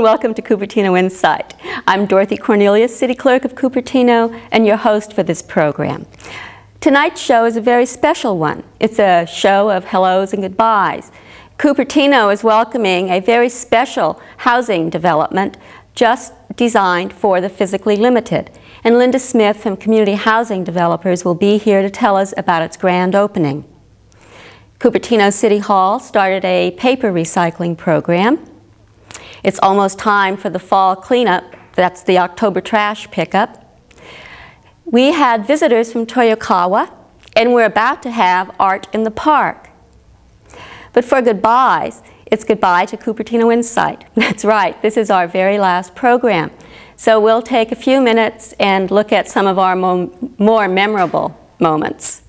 and welcome to Cupertino Insight. I'm Dorothy Cornelius, City Clerk of Cupertino, and your host for this program. Tonight's show is a very special one. It's a show of hellos and goodbyes. Cupertino is welcoming a very special housing development just designed for the physically limited. And Linda Smith from Community Housing Developers will be here to tell us about its grand opening. Cupertino City Hall started a paper recycling program. It's almost time for the fall cleanup. That's the October trash pickup. We had visitors from Toyokawa, and we're about to have Art in the Park. But for goodbyes, it's goodbye to Cupertino Insight. That's right, this is our very last program. So we'll take a few minutes and look at some of our more memorable moments.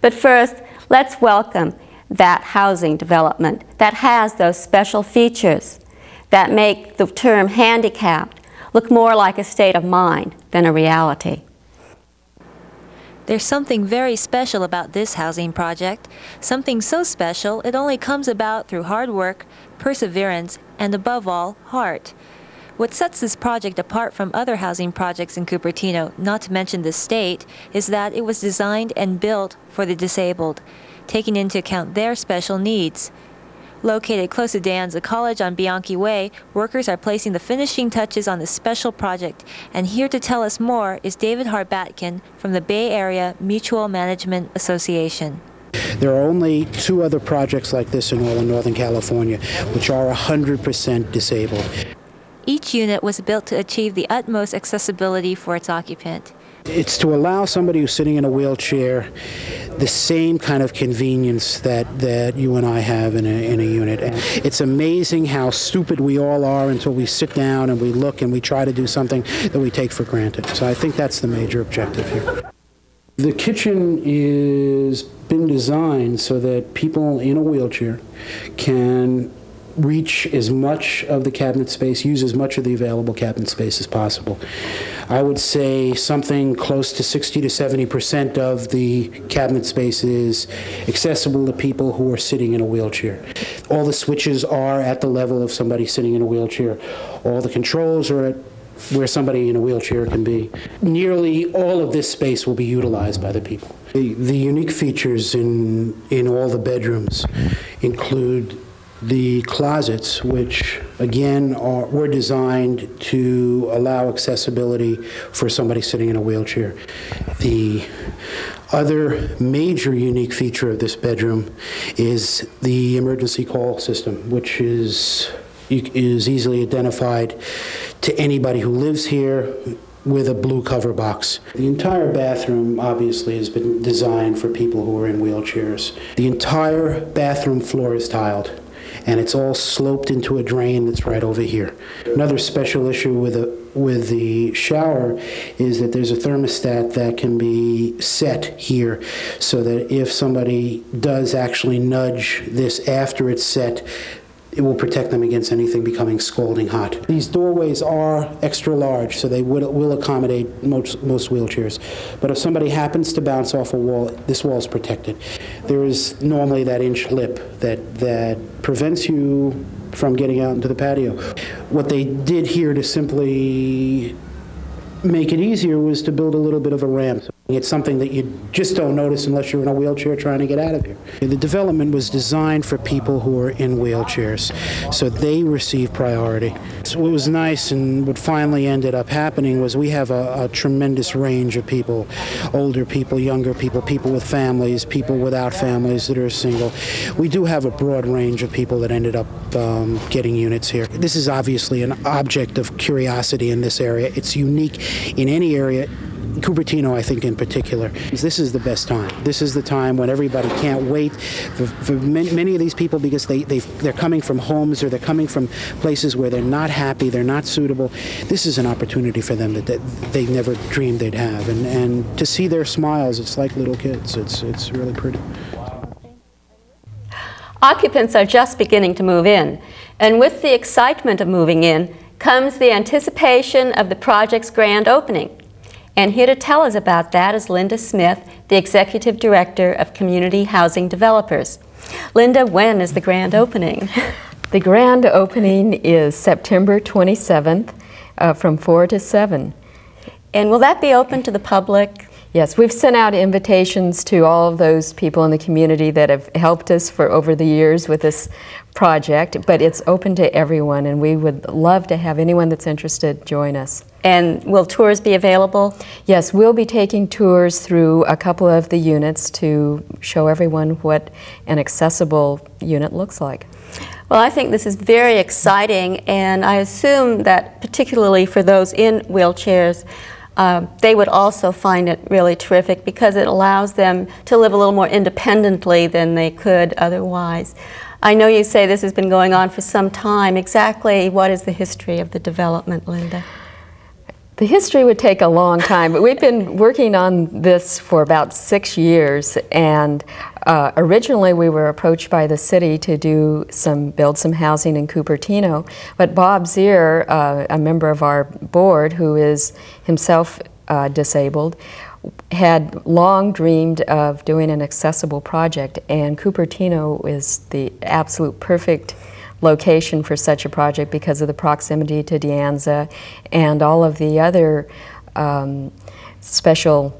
But first, let's welcome that housing development that has those special features that make the term handicapped look more like a state of mind than a reality. There's something very special about this housing project, something so special it only comes about through hard work, perseverance, and above all, heart. What sets this project apart from other housing projects in Cupertino, not to mention the state, is that it was designed and built for the disabled, taking into account their special needs. Located close to De Anza College on Bianchi Way, workers are placing the finishing touches on this special project, and here to tell us more is David Harbatkin from the Bay Area Mutual Management Association. There are only two other projects like this in all of Northern California, which are 100% disabled. Each unit was built to achieve the utmost accessibility for its occupant. It's to allow somebody who's sitting in a wheelchair the same kind of convenience that you and I have in a unit. And it's amazing how stupid we all are until we sit down and we look and we try to do something that we take for granted. So I think that's the major objective here. The kitchen is been designed so that people in a wheelchair can reach as much of the cabinet space, use as much of the available cabinet space as possible. I would say something close to 60% to 70% of the cabinet space is accessible to people who are sitting in a wheelchair. All the switches are at the level of somebody sitting in a wheelchair. All the controls are at where somebody in a wheelchair can be. Nearly all of this space will be utilized by the people. The unique features in all the bedrooms include the closets, which again were designed to allow accessibility for somebody sitting in a wheelchair. The other major unique feature of this bedroom is the emergency call system, which is easily identified to anybody who lives here with a blue cover box. The entire bathroom obviously has been designed for people who are in wheelchairs. The entire bathroom floor is tiled, and it's all sloped into a drain that's right over here. Another special issue with the shower is that there's a thermostat that can be set here so that if somebody does actually nudge this after it's set, it will protect them against anything becoming scalding hot. These doorways are extra large, so they will accommodate most wheelchairs. But if somebody happens to bounce off a wall, this wall is protected. There is normally that inch lip that prevents you from getting out into the patio. What they did here to simply make it easier was to build a little bit of a ramp. It's something that you just don't notice unless you're in a wheelchair trying to get out of here. The development was designed for people who are in wheelchairs, so they receive priority. So what was nice and what finally ended up happening was we have a tremendous range of people, older people, younger people, people with families, people without families that are single. We do have a broad range of people that ended up getting units here. This is obviously an object of curiosity in this area. It's unique in any area. Cupertino, I think, in particular. This is the best time. This is the time when everybody can't wait for many of these people because they're coming from homes or they're coming from places where they're not happy, they're not suitable. This is an opportunity for them that they never dreamed they'd have. And to see their smiles, it's like little kids. It's really pretty. Occupants are just beginning to move in. And with the excitement of moving in comes the anticipation of the project's grand opening. And here to tell us about that is Linda Smith, the Executive Director of Community Housing Developers. Linda, when is the grand opening? The grand opening is September 27th from 4 to 7. And will that be open to the public? Yes, we've sent out invitations to all of those people in the community that have helped us for over the years with this project, but it's open to everyone, and we would love to have anyone that's interested join us. And will tours be available? Yes, we'll be taking tours through a couple of the units to show everyone what an accessible unit looks like. Well, I think this is very exciting, and I assume that particularly for those in wheelchairs, they would also find it really terrific because it allows them to live a little more independently than they could otherwise. I know you say this has been going on for some time. Exactly what is the history of the development, Linda? The history would take a long time, but we've been working on this for about 6 years, and originally we were approached by the city to do build some housing in Cupertino, but Bob Zier, a member of our board who is himself disabled, had long dreamed of doing an accessible project, and Cupertino is the absolute perfect location for such a project because of the proximity to De Anza and all of the other special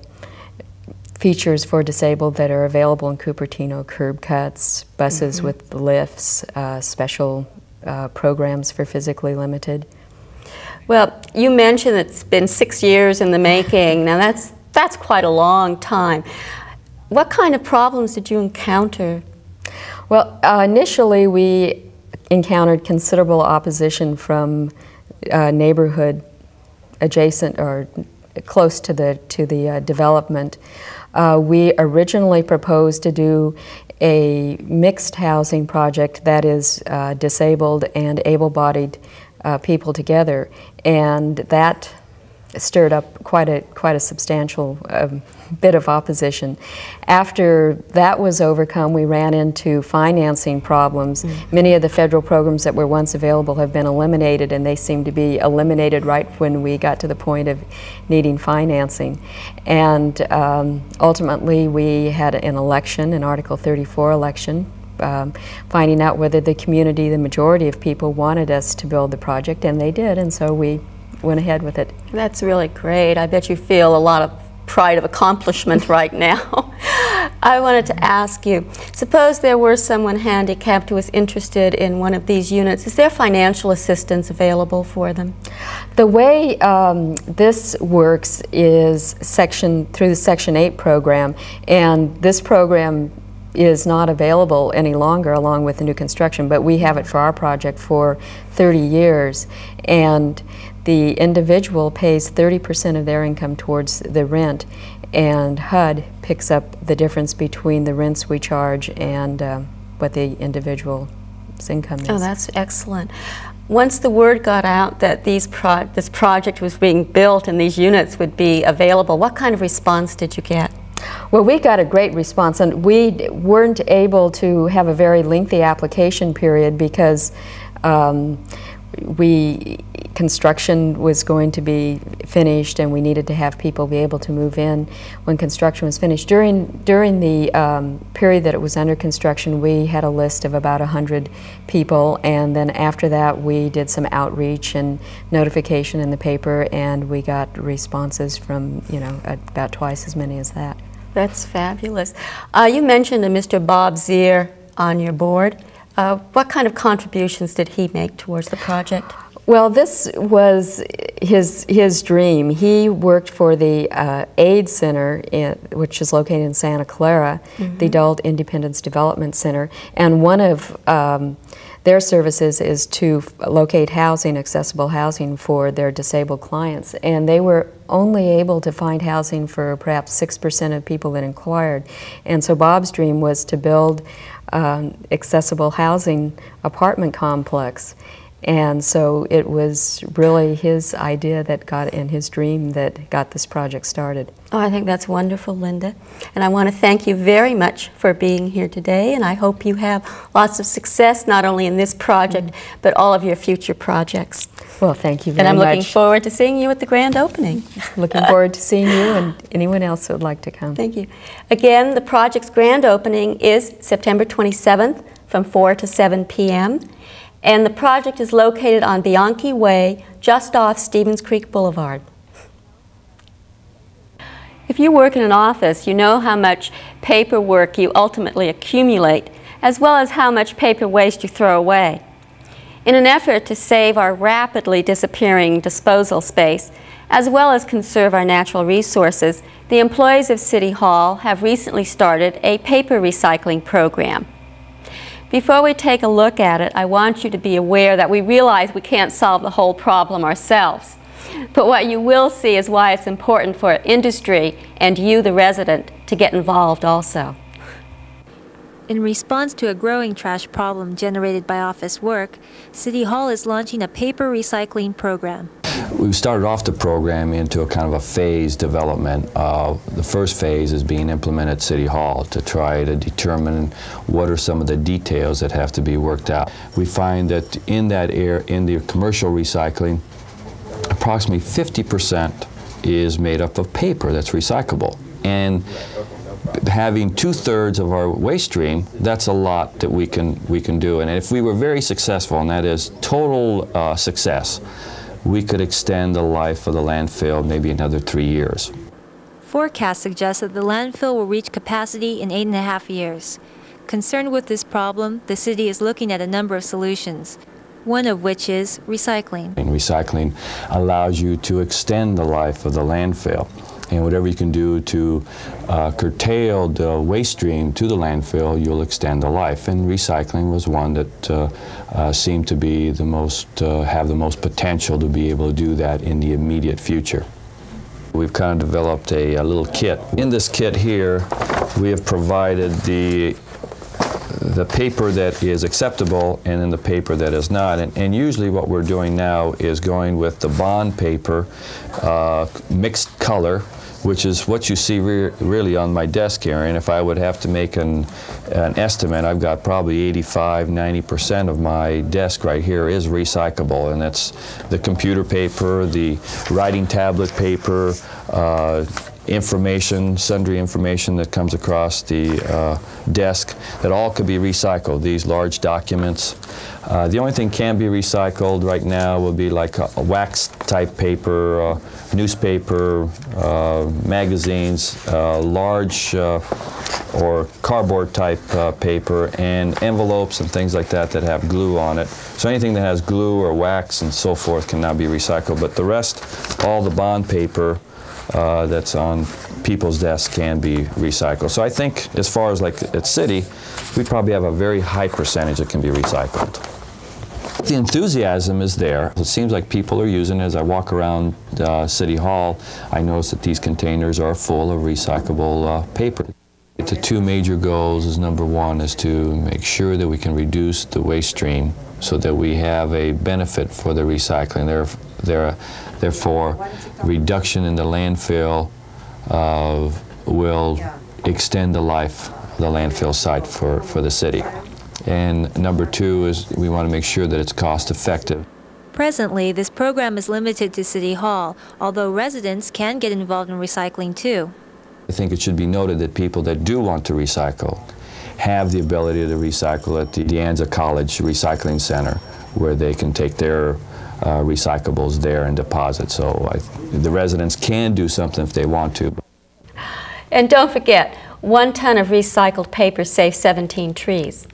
features for disabled that are available in Cupertino: curb cuts, buses with lifts, special programs for physically limited. Well, you mentioned it's been 6 years in the making. Now that's quite a long time. What kind of problems did you encounter? Well, initially we encountered considerable opposition from neighborhood adjacent or close to the development. We originally proposed to do a mixed housing project that is disabled and able-bodied people together, and that stirred up quite a substantial bit of opposition. After that was overcome, we ran into financing problems. Many of the federal programs that were once available have been eliminated, and they seemed to be eliminated right when we got to the point of needing financing. And ultimately, we had an election, an Article 34 election, finding out whether the community, the majority of people, wanted us to build the project, and they did, and so we went ahead with it. That's really great. I bet you feel a lot of pride of accomplishment right now. I wanted to ask you, suppose there were someone handicapped who was interested in one of these units. Is there financial assistance available for them? The way this works is through the Section 8 program, and this program is not available any longer along with the new construction, but we have it for our project for 30 years. And the individual pays 30% of their income towards the rent, and HUD picks up the difference between the rents we charge and what the individual's income is. Oh, that's excellent. Once the word got out that this project was being built and these units would be available, what kind of response did you get? Well, we got a great response, and we weren't able to have a very lengthy application period because construction was going to be finished, and we needed to have people be able to move in when construction was finished. During the period that it was under construction, we had a list of about 100 people, and then after that we did some outreach and notification in the paper, and we got responses from, you know, about twice as many as that. That's fabulous. You mentioned Mr. Bob Zier on your board. What kind of contributions did he make towards the project? Well, this was his dream. He worked for the AIDS Center, which is located in Santa Clara, the Adult Independence Development Center, and one of their services is to locate housing, accessible housing, for their disabled clients. And they were only able to find housing for perhaps 6% of people that inquired. And so Bob's dream was to build accessible housing apartment complex. And so it was really his idea that got in his dream that got this project started. Oh, I think that's wonderful, Linda. And I want to thank you very much for being here today, and I hope you have lots of success not only in this project but all of your future projects. Well, thank you very much. And I'm looking forward to seeing you at the grand opening. Looking forward to seeing you and anyone else who would like to come. Thank you. Again, the project's grand opening is September 27th from 4 to 7 p.m. And the project is located on Bianchi Way, just off Stevens Creek Boulevard. If you work in an office, you know how much paperwork you ultimately accumulate, as well as how much paper waste you throw away. In an effort to save our rapidly disappearing disposal space, as well as conserve our natural resources, the employees of City Hall have recently started a paper recycling program. Before we take a look at it, I want you to be aware that we realize we can't solve the whole problem ourselves. But what you will see is why it's important for industry and you, the resident, to get involved also. In response to a growing trash problem generated by office work, City Hall is launching a paper recycling program. We've started off the program into a kind of a phased development. The first phase is being implemented at City Hall to try to determine what are some of the details that have to be worked out. We find that in that area, in the commercial recycling, approximately 50% is made up of paper that's recyclable. And having 2/3 of our waste stream, that's a lot that we can do. And if we were very successful, and that is total success, we could extend the life of the landfill maybe another 3 years. Forecasts suggest that the landfill will reach capacity in 8.5 years. Concerned with this problem, the city is looking at a number of solutions, one of which is recycling. And recycling allows you to extend the life of the landfill. And whatever you can do to curtail the waste stream to the landfill, you'll extend the life. And recycling was one that seemed to be the most, have the most potential to be able to do that in the immediate future. We've kind of developed a little kit. In this kit here, we have provided the paper that is acceptable and then the paper that is not. And usually what we're doing now is going with the bond paper, mixed color, which is what you see really on my desk here. And if I would have to make an estimate, I've got probably 85–90% of my desk right here is recyclable. And that's the computer paper, the writing tablet paper, information, sundry information that comes across the desk, that all could be recycled, these large documents. The only thing can be recycled right now would be like a wax type paper, newspaper, magazines, large or cardboard type paper, and envelopes and things like that that have glue on it. So anything that has glue or wax and so forth cannot be recycled, but the rest, all the bond paper that's on people's desks can be recycled. So I think as far as like at City, we probably have a very high percentage that can be recycled. The enthusiasm is there. It seems like people are using it. As I walk around City Hall, I notice that these containers are full of recyclable paper. The two major goals is number one is to make sure that we can reduce the waste stream so that we have a benefit for the recycling. Therefore, reduction in the landfill will extend the life of the landfill site for the city. And number two is we want to make sure that it's cost effective. Presently, this program is limited to City Hall, although residents can get involved in recycling too. I think it should be noted that people that do want to recycle have the ability to recycle at the De Anza College Recycling Center, where they can take their recyclables there and deposit. So the residents can do something if they want to. And don't forget, 1 ton of recycled paper saves 17 trees.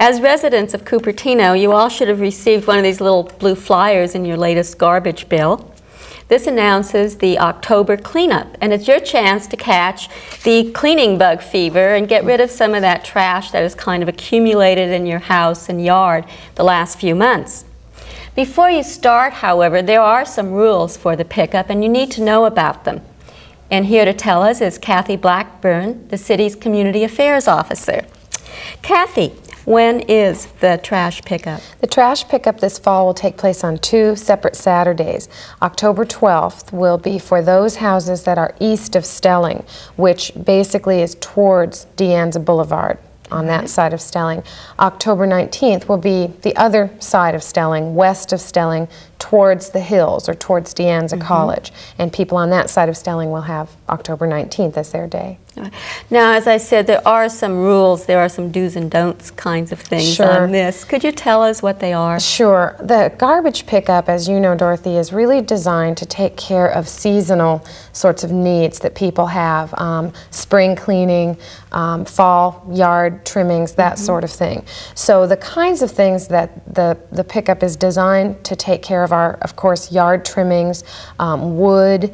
As residents of Cupertino, you all should have received one of these little blue flyers in your latest garbage bill. This announces the October cleanup, and it's your chance to catch the cleaning bug fever and get rid of some of that trash that has kind of accumulated in your house and yard the last few months. Before you start, however, there are some rules for the pickup, and you need to know about them. And here to tell us is Kathy Blackburn, the city's Community Affairs Officer. Kathy, when is the trash pickup? The trash pickup this fall will take place on 2 separate Saturdays. October 12th will be for those houses that are east of Stelling, which basically is towards De Anza Boulevard. On that side of Stelling. October 19th will be the other side of Stelling, west of Stelling, towards the hills or towards De Anza College, and people on that side of Stelling will have October 19th as their day. Now, as I said, there are some rules, there are some do's and don'ts kinds of things on this. Could you tell us what they are? Sure. The garbage pickup, as you know, Dorothy, is really designed to take care of seasonal sorts of needs that people have, spring cleaning, fall yard trimmings, that sort of thing. So the kinds of things that the pickup is designed to take care of are, of course, yard trimmings, wood,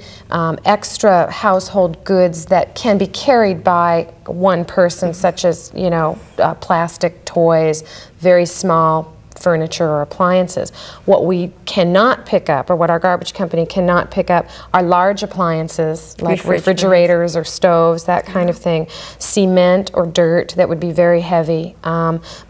extra household goods that can be carried by one person, such as, you know, plastic toys, very small furniture or appliances. What we cannot pick up, or what our garbage company cannot pick up, are large appliances like refrigerators or stoves, that kind of thing, cement or dirt that would be very heavy,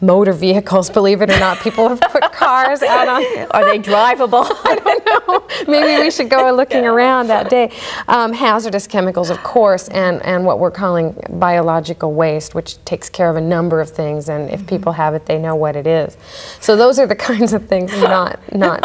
motor vehicles, believe it or not, people have put cars out on. Are they drivable? I don't know. Maybe we should go looking around that day. Hazardous chemicals, of course, and what we're calling biological waste, which takes care of a number of things, and if people have it, they know what it is. So those are the kinds of things not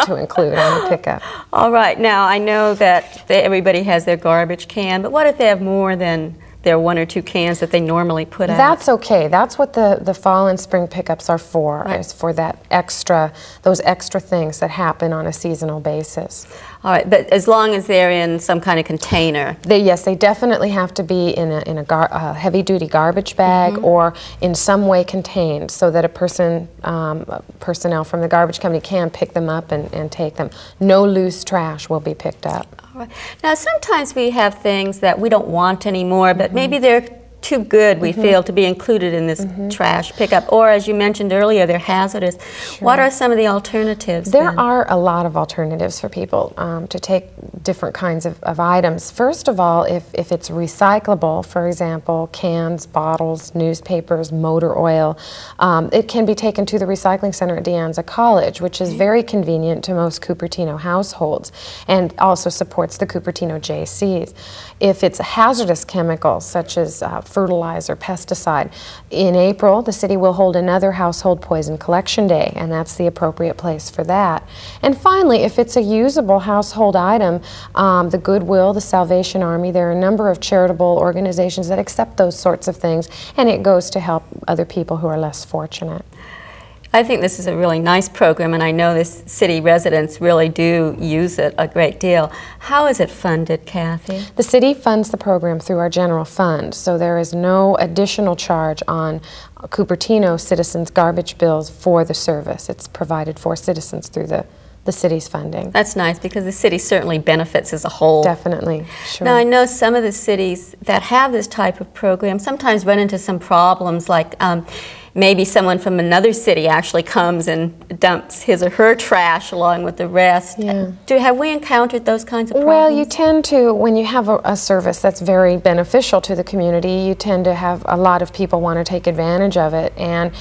to include on the pickup. All right. Now, I know that everybody has their garbage can, but what if they have more than their one or two cans that they normally put out? That's okay. That's what the fall and spring pickups are for, is for that extra, those extra things that happen on a seasonal basis. All right, but as long as they're in some kind of container. Yes, they definitely have to be in a heavy-duty garbage bag or in some way contained, so that a person, personnel from the garbage company can pick them up and take them. No loose trash will be picked up. All right. Now, sometimes we have things that we don't want anymore, but maybe they're too good, we feel, to be included in this trash pickup, or as you mentioned earlier, they're hazardous. What are some of the alternatives? There are a lot of alternatives for people to take different kinds of items. First of all, if it's recyclable, for example, cans, bottles, newspapers, motor oil, it can be taken to the recycling center at De Anza College, which is very convenient to most Cupertino households and also supports the Cupertino Jaycees. If it's hazardous chemicals, such as fertilizer, pesticide. In April, the city will hold another household poison collection day, and that's the appropriate place for that. And finally, if it's a usable household item, the Goodwill, the Salvation Army, there are a number of charitable organizations that accept those sorts of things, and it goes to help other people who are less fortunate. I think this is a really nice program, and I know this city residents really do use it a great deal. How is it funded, Kathy? The city funds the program through our general fund, so there is no additional charge on Cupertino citizens' garbage bills for the service. It's provided for citizens through the city's funding. That's nice, because the city certainly benefits as a whole. Definitely. Now, I know some of the cities that have this type of program sometimes run into some problems, like maybe someone from another city actually comes and dumps his or her trash along with the rest. Have we encountered those kinds of problems? Well, you tend to, when you have a service that's very beneficial to the community, you tend to have a lot of people want to take advantage of it. And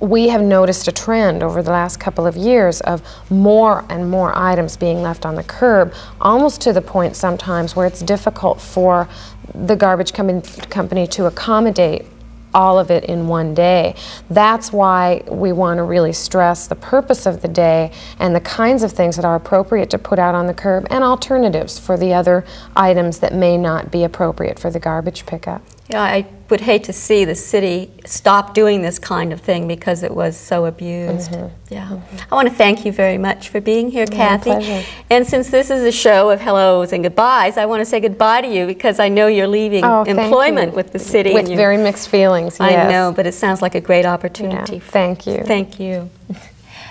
we have noticed a trend over the last couple of years of more and more items being left on the curb, almost to the point sometimes where it's difficult for the garbage company to accommodate all of it in one day. That's why we want to really stress the purpose of the day and the kinds of things that are appropriate to put out on the curb, and alternatives for the other items that may not be appropriate for the garbage pickup. Yeah, I would hate to see the city stop doing this kind of thing because it was so abused. I want to thank you very much for being here, Kathy. Pleasure. And since this is a show of hellos and goodbyes, I want to say goodbye to you, because I know you're leaving employment with the city. With very mixed feelings, I know, but it sounds like a great opportunity. Yeah, thank you. Thank you.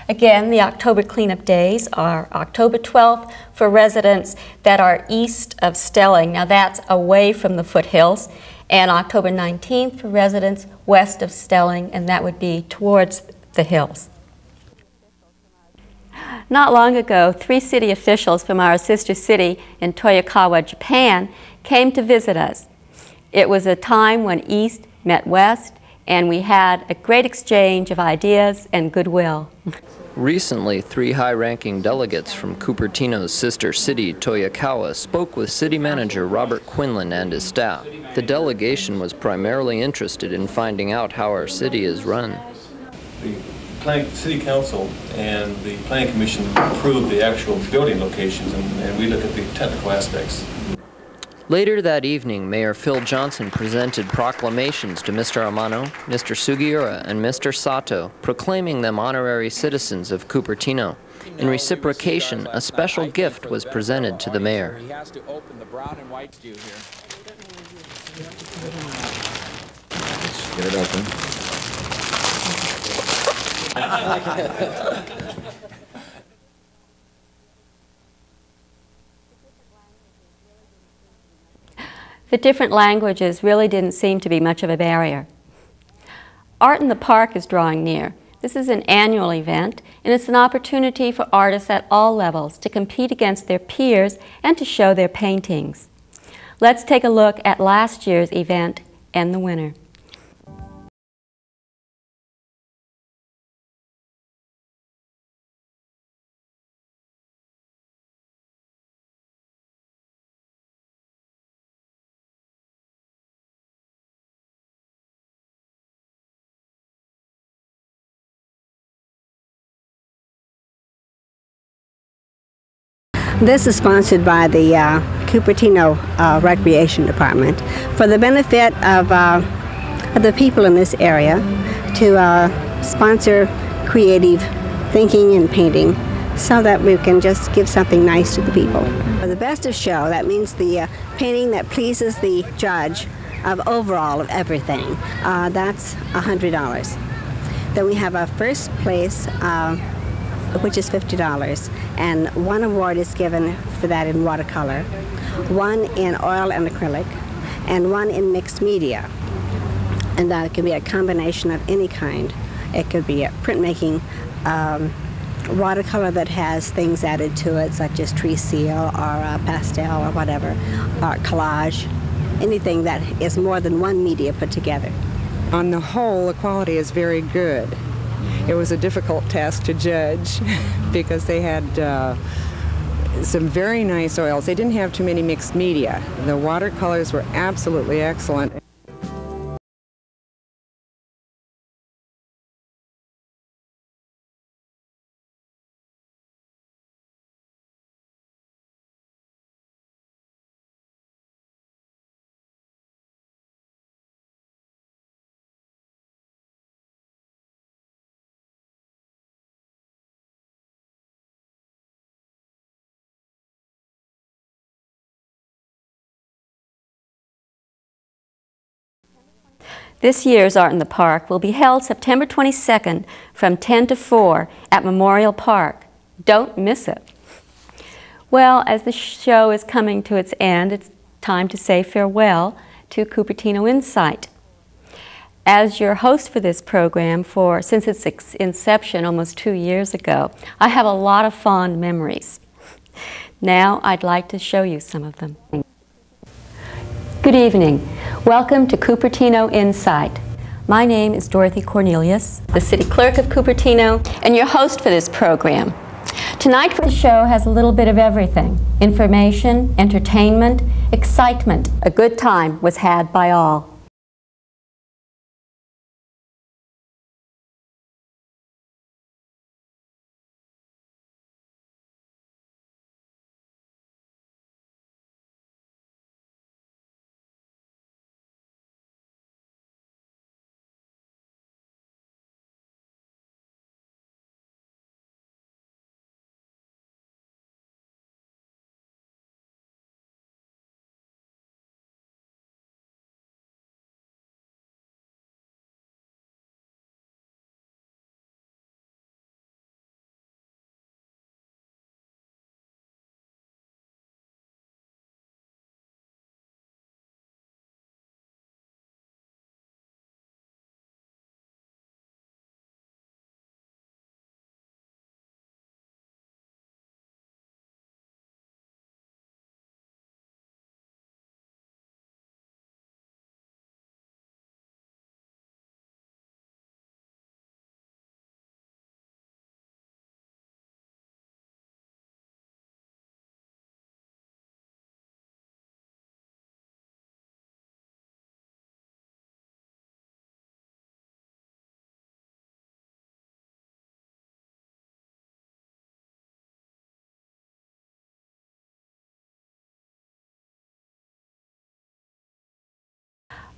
Again, the October cleanup days are October 12th for residents that are east of Stelling. Now, that's away from the foothills. And October 19th for residents west of Stelling, and that would be towards the hills. Not long ago, 3 city officials from our sister city in Toyokawa, Japan, came to visit us. It was a time when East met West, and we had a great exchange of ideas and goodwill. Recently, 3 high-ranking delegates from Cupertino's sister city, Toyokawa, spoke with City Manager Robert Quinlan and his staff. The delegation was primarily interested in finding out how our city is run. The City Council and the Planning Commission approved the actual building locations, and we look at the technical aspects. Later that evening, Mayor Phil Johnson presented proclamations to Mr. Amano, Mr. Sugiura, and Mr. Sato, proclaiming them honorary citizens of Cupertino. In reciprocation, a special gift was presented to the mayor. He has to open the brown and white stew here. Let's get it open. The different languages really didn't seem to be much of a barrier. Art in the Park is drawing near. This is an annual event, and it's an opportunity for artists at all levels to compete against their peers and to show their paintings. Let's take a look at last year's event and the winner. This is sponsored by the Cupertino Recreation Department for the benefit of the people in this area to sponsor creative thinking and painting so that we can just give something nice to the people. For the best of show, that means the painting that pleases the judge of overall of everything. That's $100. Then we have our first place which is $50, and one award is given for that in watercolor, one in oil and acrylic, and one in mixed media. And that can be a combination of any kind. It could be a printmaking, watercolor that has things added to it, such as tree seal or pastel or whatever, or collage, anything that is more than one media put together. On the whole, the quality is very good. It was a difficult task to judge because they had some very nice oils. They didn't have too many mixed media. The watercolors were absolutely excellent. This year's Art in the Park will be held September 22nd from 10 to 4 at Memorial Park. Don't miss it. Well, as the show is coming to its end, it's time to say farewell to Cupertino Insight. As your host for this program since its inception almost 2 years ago, I have a lot of fond memories. Now I'd like to show you some of them. Good evening. Welcome to Cupertino Insight. My name is Dorothy Cornelius, the City Clerk of Cupertino, and your host for this program. Tonight the show has a little bit of everything: information, entertainment, excitement. A good time was had by all.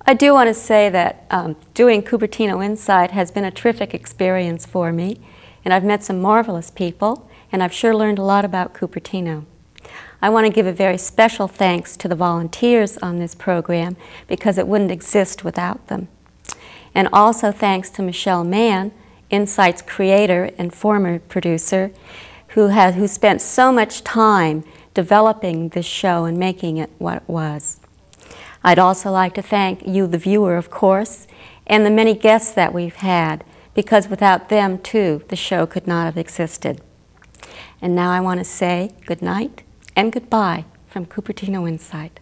I do want to say that doing Cupertino Insight has been a terrific experience for me, and I've met some marvelous people, and I've sure learned a lot about Cupertino. I want to give a very special thanks to the volunteers on this program, because it wouldn't exist without them. And also thanks to Michelle Mann, Insight's creator and former producer, who spent so much time developing this show and making it what it was. I'd also like to thank you, the viewer, of course, and the many guests that we've had, because without them, too, the show could not have existed. And now I want to say good night and goodbye from Cupertino Insight.